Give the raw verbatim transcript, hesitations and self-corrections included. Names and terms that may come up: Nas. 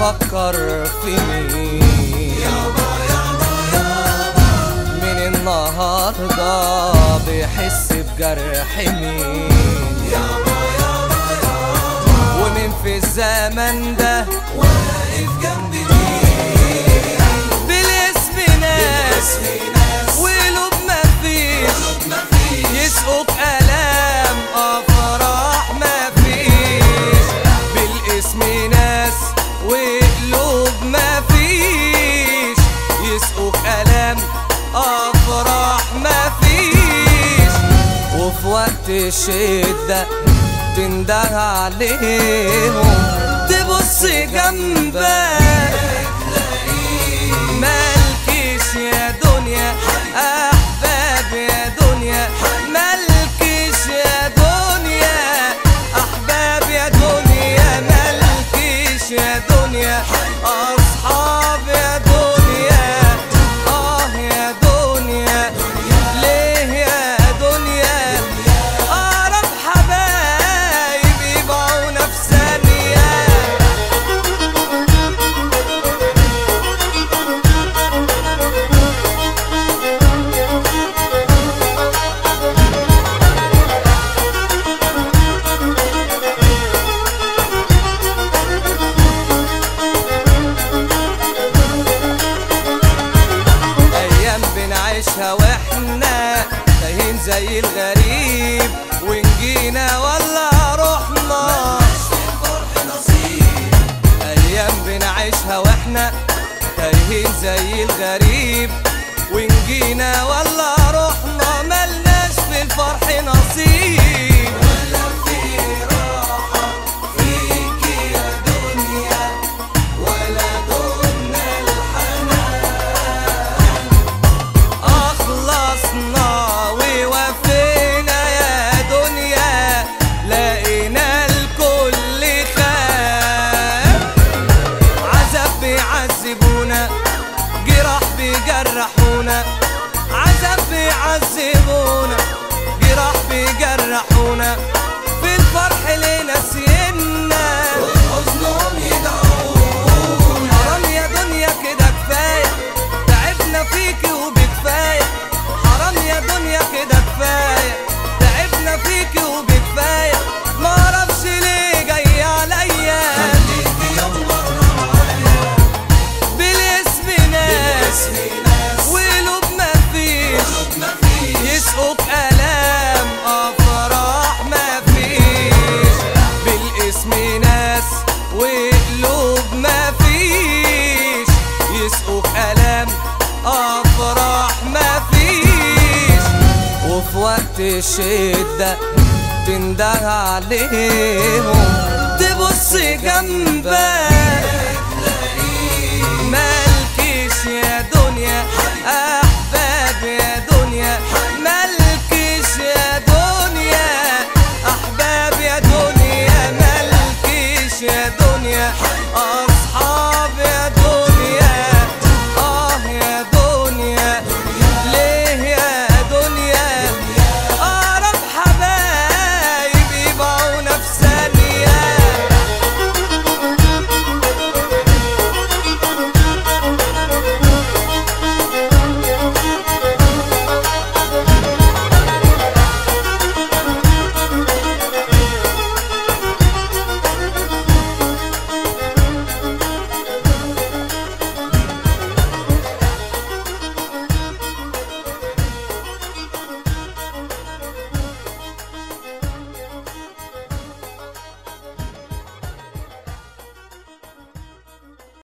بفكر في مين؟ يابا يابا يابا من النهارده بحس بجرح مين؟ يابا يابا يابا ومين في الزمن ده واقف جنبي مين؟ بلبس في ناس وقلوب مفيش يسقوا بألام اه فرح مفيش، بالاسم ناس وقلوب مفيش يسقوا بألام اه فرح مفيش، وفي وقت الشدة تنده عليهم تبص جنبك مالكيش يا دنيا أحباب يا دنيا، مالكيش يا دنيا أحباب يا دنيا، مالكيش يا دنيا أصحاب يا دنيا، آه يا دنيا ليه يا دنيا أقرب حبايب يبيعونا في ثانية. واحنا تايهين زي الغريب ونجينا ولا رحنا ملناش في الفرح نصيب، ايام بنعيشها واحنا تايهين زي الغريب ونجينا ولا رحنا ملناش في الفرح نصيب، ولا في راحه فيكي يا دنيا ولا دنا الحنان، جراح بيجرحونا عذاب بيعذبونا، جراح بيجرحونا في الفرح ليه ناسينا وحزنهم يدعونا، حرام يا دنيا كده كفاية تعبنا فيكي وبكفاية، حرام يا دنيا كده كفاية تعبنا فيكي وبكفاية، معرفش ليه جاي عليا وقلوب مفيش يسقوا بألام اه فرح مفيش، بالاسم ناس وقلوب مفيش يسقوا بألام اه فرح مفيش، وفي وقت الشدة تنده عليهم تبص جنبك